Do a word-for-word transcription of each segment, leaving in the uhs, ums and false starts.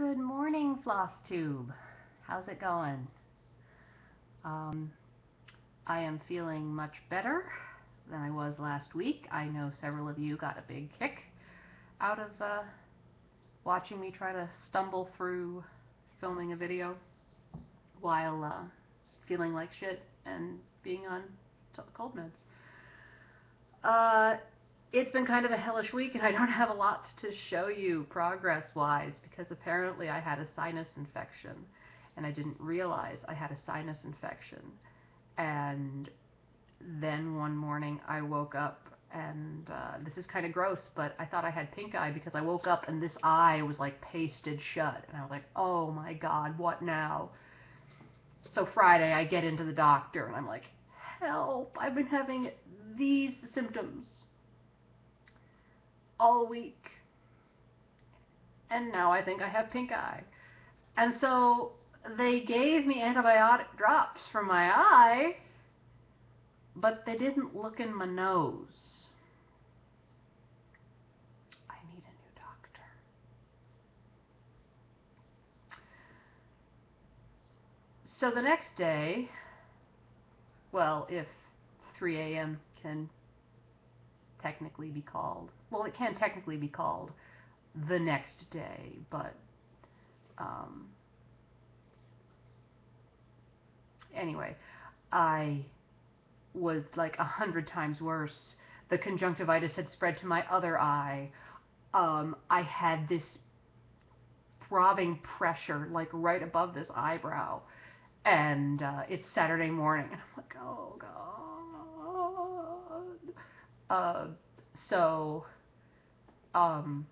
Good morning, Flosstube. How's it going? Um, I am feeling much better than I was last week. I know several of you got a big kick out of uh, watching me try to stumble through filming a video while uh, feeling like shit and being on cold meds. Uh, it's been kind of a hellish week, and I don't have a lot to show you progress-wise because apparently I had a sinus infection, and I didn't realize I had a sinus infection. And then one morning I woke up, and uh, this is kind of gross, but I thought I had pink eye because I woke up and this eye was like pasted shut, and I was like, oh my god, what now? So Friday I get into the doctor, and I'm like, help, I've been having these symptoms all week, and now I think I have pink eye. And so they gave me antibiotic drops for my eye, but they didn't look in my nose. I need a new doctor. So the next day, well, if three A M can technically be called, well, it can technically be called the next day, but um, anyway, I was like a hundred times worse. The conjunctivitis had spread to my other eye. Um, I had this throbbing pressure like right above this eyebrow. And uh, it's Saturday morning, and I'm like, oh god. Uh, so, um,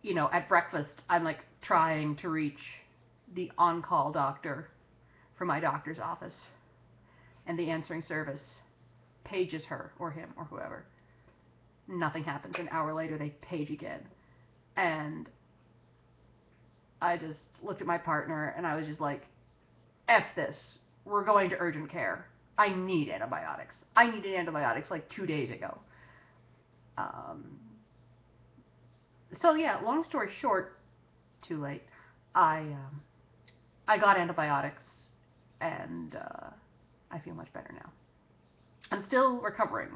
you know, at breakfast, I'm like trying to reach the on-call doctor for my doctor's office, and the answering service pages her or him or whoever. Nothing happens. An hour later, they page again, and I just looked at my partner, and I was just like, F this. We're going to urgent care. I need antibiotics. I needed antibiotics like two days ago. Um, so yeah, long story short, too late. I, um, I got antibiotics, and uh, I feel much better now. I'm still recovering.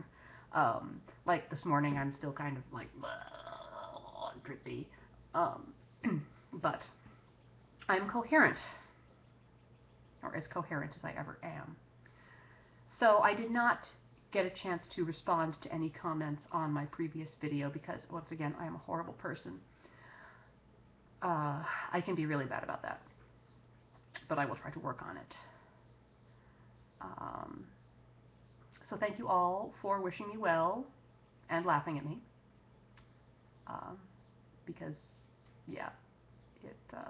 Um, like this morning, I'm still kind of like, drippy. Um, but I'm coherent, or as coherent as I ever am. So I did not get a chance to respond to any comments on my previous video because, once again, I am a horrible person. Uh, I can be really bad about that, but I will try to work on it. Um, so thank you all for wishing me well and laughing at me, um, because, yeah, it... Uh,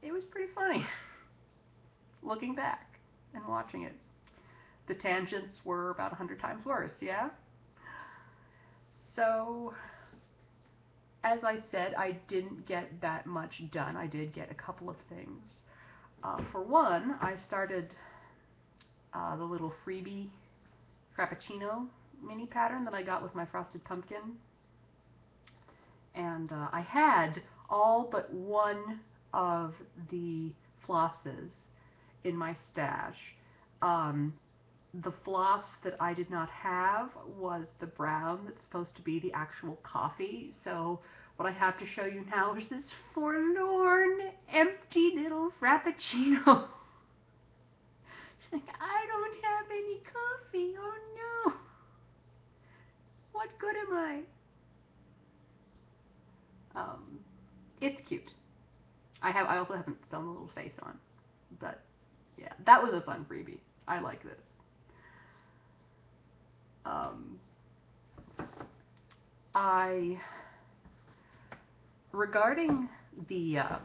It was pretty funny, looking back and watching it. The tangents were about a hundred times worse, yeah? So, as I said, I didn't get that much done. I did get a couple of things. Uh, for one, I started uh, the little freebie Frappuccino mini pattern that I got with my Frosted Pumpkin. And uh, I had all but one of the flosses in my stash. Um, the floss that I did not have was the brown that's supposed to be the actual coffee, so what I have to show you now is this forlorn, empty little Frappuccino. It's like, I don't have any coffee, oh no! What good am I? Um, it's cute. I have. I also haven't sewn a little face on, but yeah, that was a fun freebie. I like this. Um, I regarding the uh,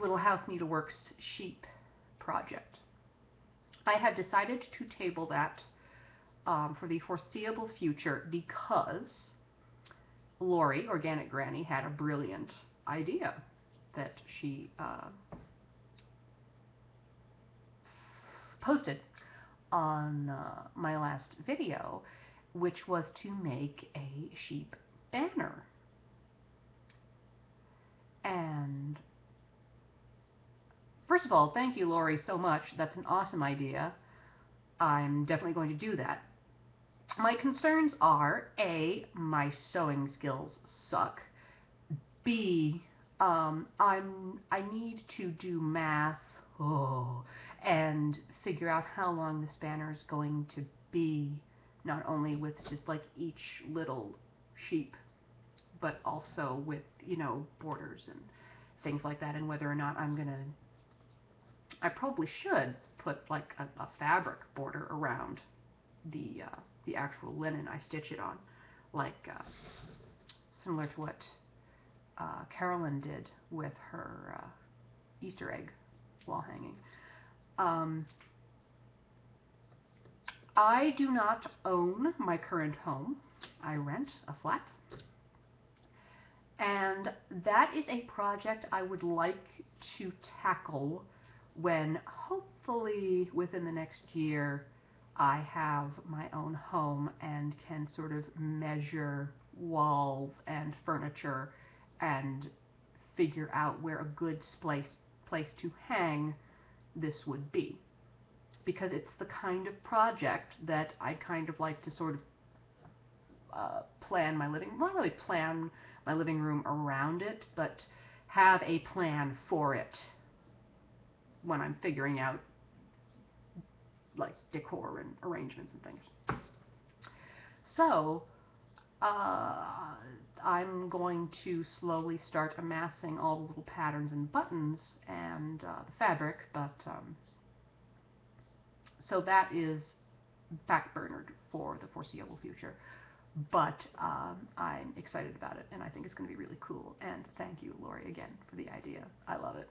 Little House Needleworks sheep project, I have decided to table that um, for the foreseeable future because Lori, Organic Granny, had a brilliant idea that she uh, posted on uh, my last video, which was to make a sheep banner. And first of all, thank you, Lori, so much. That's an awesome idea. I'm definitely going to do that. My concerns are, A, my sewing skills suck. B, um, I'm, I need to do math oh, and figure out how long this banner is going to be, not only with just like each little sheep, but also with, you know, borders and things like that, and whether or not I'm going to, I probably should put like a, a fabric border around the, uh, the actual linen I stitch it on, like uh, similar to what uh, Carolyn did with her uh, Easter egg wall hanging. Um, I do not own my current home. I rent a flat. And that is a project I would like to tackle when, hopefully within the next year, I have my own home and can sort of measure walls and furniture and figure out where a good place, place to hang this would be. Because it's the kind of project that I kind of like to sort of uh, plan my living, not really plan my living room around it, but have a plan for it when I'm figuring out like decor and arrangements and things. So uh, I'm going to slowly start amassing all the little patterns and buttons and uh, the fabric, but um, so that is backburnered for the foreseeable future. But um, I'm excited about it, and I think it's going to be really cool. And thank you, Lori, again for the idea. I love it.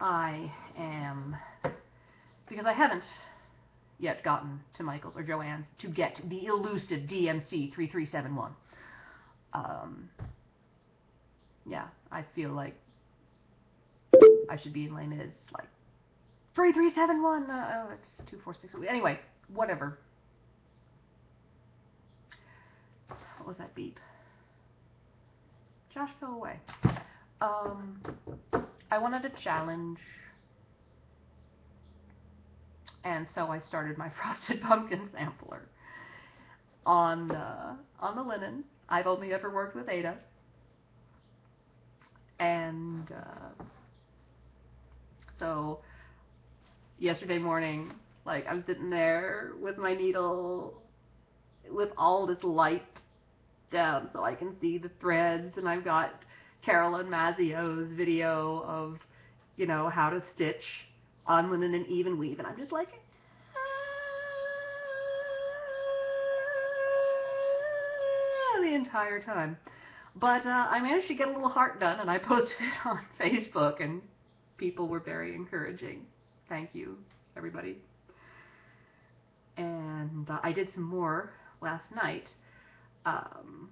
I am, because I haven't yet gotten to Michael's or Joanne's to get the elusive D M C three three seven one. Um, yeah, I feel like I should be in Les Mis, like three three seven one. Uh, oh, it's two four six. Anyway, whatever. What was that beep? Josh, go away. Um, I wanted a challenge, and so I started my Frosted Pumpkin sampler on uh, on the linen. I've only ever worked with Ada, and uh, so yesterday morning, like, I'm sitting there with my needle with all this light down so I can see the threads, and I've got Carolyn Mazio's video of, you know, how to stitch on linen and even weave, and I'm just like, ah, the entire time. But uh, I managed to get a little heart done, and I posted it on Facebook, and people were very encouraging. Thank you, everybody. And uh, I did some more last night, um,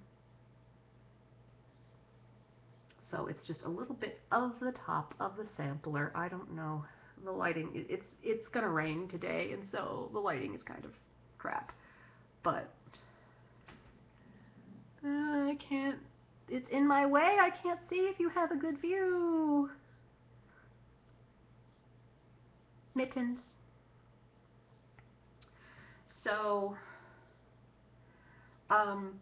so it's just a little bit of the top of the sampler. I don't know, the lighting, it, it's it's gonna rain today, and so the lighting is kind of crap, but uh, I can't, it's in my way, I can't see if you have a good view. Mittens. So, um,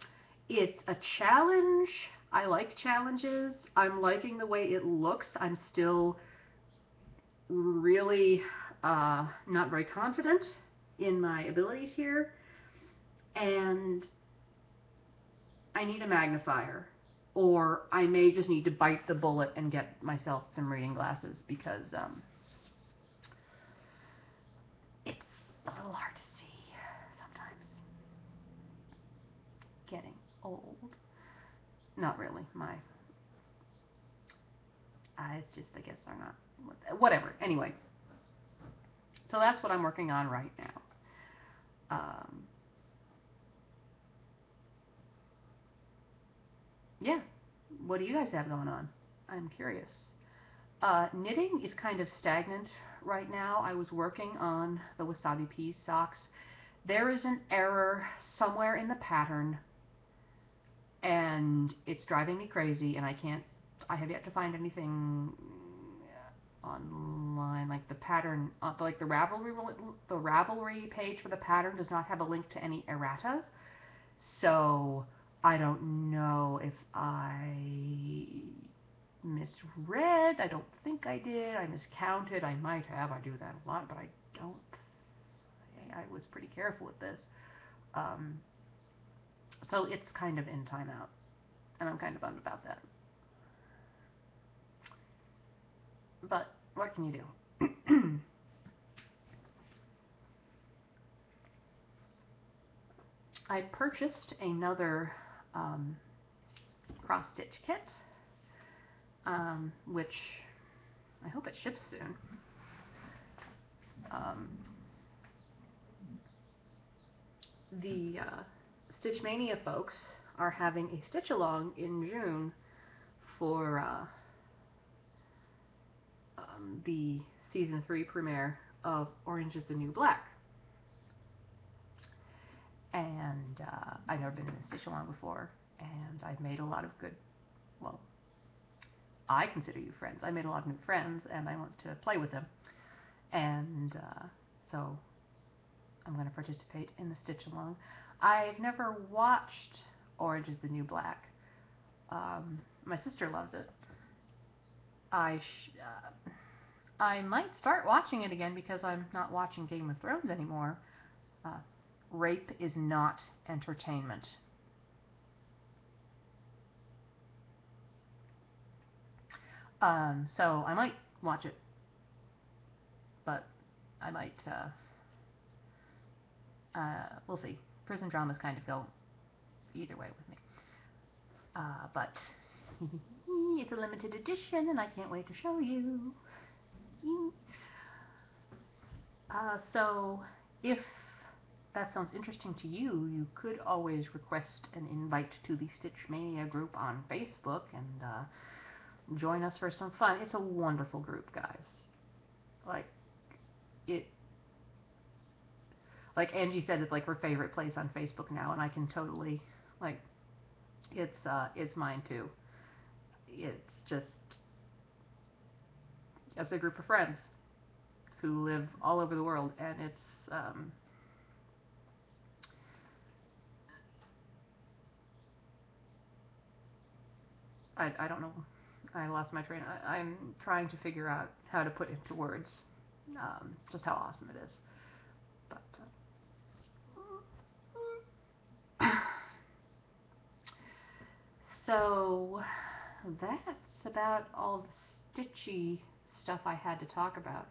it's a challenge. I like challenges. I'm liking the way it looks. I'm still really uh, not very confident in my abilities here, and I need a magnifier, or I may just need to bite the bullet and get myself some reading glasses, because um, it's a little hard to getting old. Not really. My eyes just, I guess, are not, whatever. Anyway, so that's what I'm working on right now. Um, yeah. What do you guys have going on? I'm curious. Uh, knitting is kind of stagnant right now. I was working on the wasabi peas socks. There is an error somewhere in the pattern, and it's driving me crazy, and I can't, I have yet to find anything online, like the pattern, like the Ravelry, the Ravelry page for the pattern does not have a link to any errata, so I don't know if I misread, I don't think I did, I miscounted, I might have, I do that a lot, but I don't, I was pretty careful with this, um, so it's kind of in timeout, and I'm kind of bummed about that. But what can you do? I purchased another um, cross stitch kit, um, which I hope it ships soon. Um, the uh, Stitchmania folks are having a stitch along in June for uh, Um, the season three premiere of Orange is the New Black. And uh, I've never been in a stitch along before, and I've made a lot of good, well, I consider you friends. I made a lot of new friends, and I want to play with them. And uh, so I'm going to participate in the stitch along. I've never watched Orange is the New Black. Um, my sister loves it. I, sh uh, I might start watching it again because I'm not watching Game of Thrones anymore. Uh, rape is not entertainment. Um, so I might watch it, but I might, uh, uh, we'll see. Prison dramas kind of go either way with me. Uh, but... It's a limited edition, and I can't wait to show you. Uh, so, if that sounds interesting to you, you could always request an invite to the Stitchmania group on Facebook and uh, join us for some fun. It's a wonderful group, guys. Like, it... Like Angie said, it's like her favorite place on Facebook now, and I can totally... Like, it's, uh, it's mine, too. It's just, it's a group of friends who live all over the world, and it's, um, I, I don't know, I lost my train, I, I'm trying to figure out how to put into words, um, just how awesome it is, but, uh, so... That's about all the stitchy stuff I had to talk about.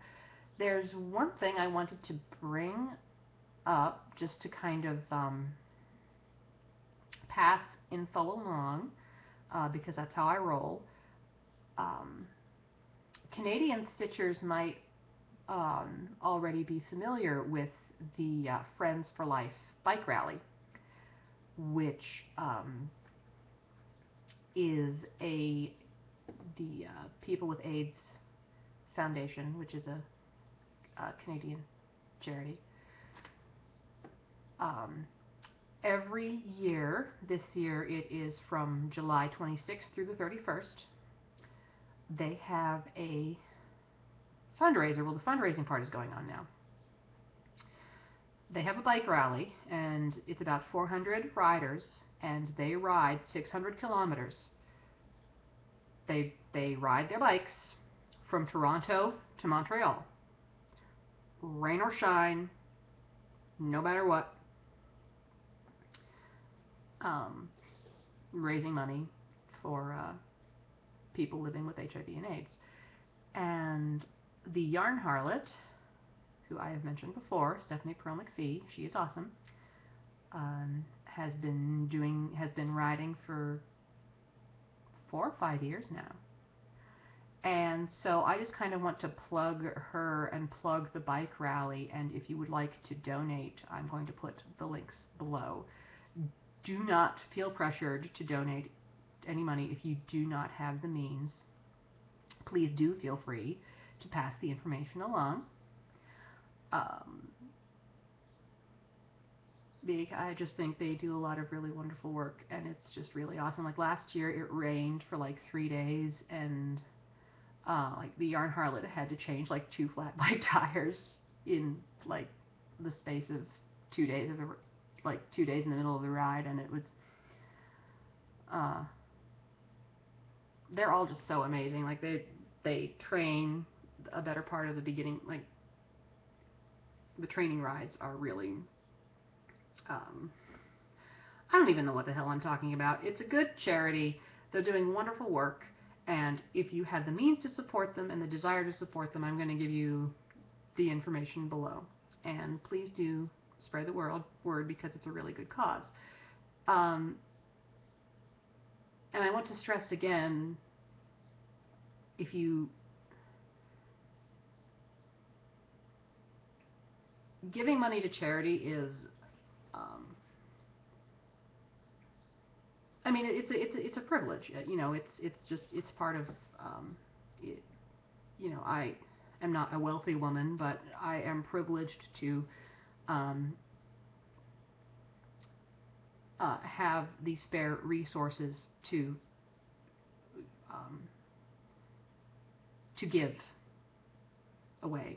There's one thing I wanted to bring up just to kind of um, pass info along uh, because that's how I roll. Um, Canadian stitchers might um, already be familiar with the uh, Friends for Life bike rally, which um, is a the uh, People with AIDS Foundation, which is a, a Canadian charity. Um, every year, this year it is from July twenty-sixth through the thirty-first, they have a fundraiser. Well, the fundraising part is going on now. They have a bike rally, and it's about four hundred riders, and they ride six hundred kilometers. They, they ride their bikes from Toronto to Montreal. Rain or shine, no matter what. Um, raising money for uh, people living with H I V and AIDS. And the Yarn Harlot, who I have mentioned before, Stephanie Pearl-McPhee, she is awesome, um, has been doing, has been riding for four or five years now. And so I just kind of want to plug her and plug the bike rally, and if you would like to donate, I'm going to put the links below. Do not feel pressured to donate any money if you do not have the means. Please do feel free to pass the information along. Um, I just think they do a lot of really wonderful work, and it's just really awesome. Like last year, it rained for like three days, and uh, like the Yarn Harlot had to change like two flat bike tires in like the space of two days of a, like two days in the middle of the ride, and it was. Uh, they're all just so amazing. Like they they train a better part of the beginning. Like the training rides are really. Um, I don't even know what the hell I'm talking about. It's a good charity. They're doing wonderful work, and if you have the means to support them and the desire to support them, I'm going to give you the information below. And please do spread the world word because it's a really good cause. Um, and I want to stress again, if you giving money to charity is Um, I mean, it's a, it's a, it's a privilege, you know. It's it's just it's part of, um, it, you know. I am not a wealthy woman, but I am privileged to um, uh, have the spare resources to um, to give away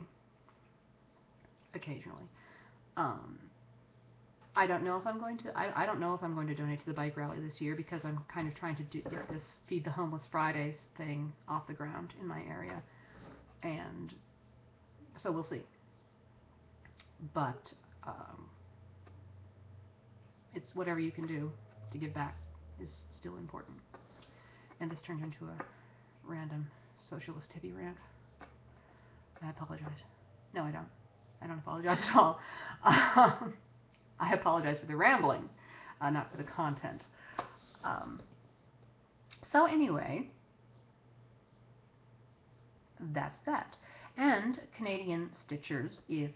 occasionally. Um, I don't know if I'm going to. I, I don't know if I'm going to donate to the bike rally this year because I'm kind of trying to do, get this Feed the Homeless Fridays thing off the ground in my area, and so we'll see. But um, it's whatever you can do to give back is still important. And this turned into a random socialist hippie rant. I apologize. No, I don't. I don't apologize at all. Um, I apologize for the rambling, uh, not for the content. Um, so anyway, that's that. And Canadian Stitchers, if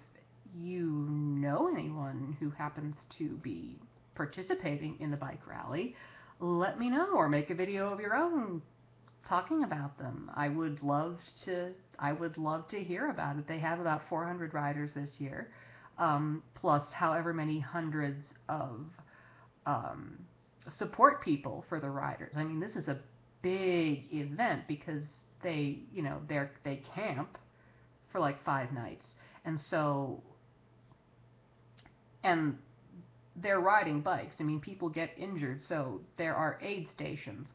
you know anyone who happens to be participating in the bike rally, let me know or make a video of your own talking about them. I would love to. I would love to hear about it. They have about four hundred riders this year. Um, plus however many hundreds of um, support people for the riders. I mean, this is a big event because they, you know, they they camp for like five nights, and so and they're riding bikes. I mean, people get injured, so there are aid stations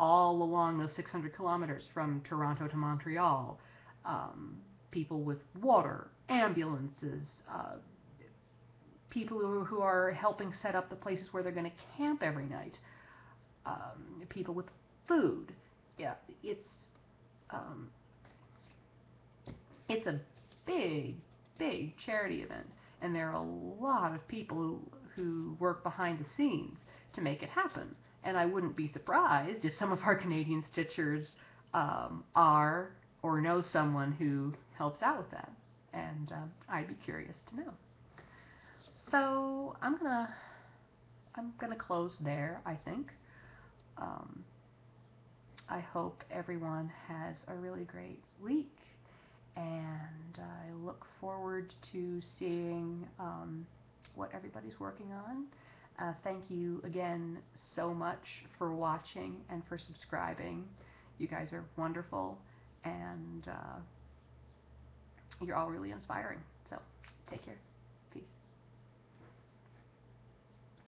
all along those six hundred kilometers from Toronto to Montreal. Um, people with water, ambulances, uh, people who, who are helping set up the places where they're going to camp every night, um, people with food. Yeah, it's um, it's a big, big charity event, and there are a lot of people who, who work behind the scenes to make it happen. And I wouldn't be surprised if some of our Canadian Stitchers um, are or know someone who helps out with that. And um, I'd be curious to know. So I'm gonna I'm gonna close there. I think. Um, I hope everyone has a really great week, and I look forward to seeing um, what everybody's working on. Uh, thank you again so much for watching and for subscribing. You guys are wonderful, and. Uh, You're all really inspiring. So, take care.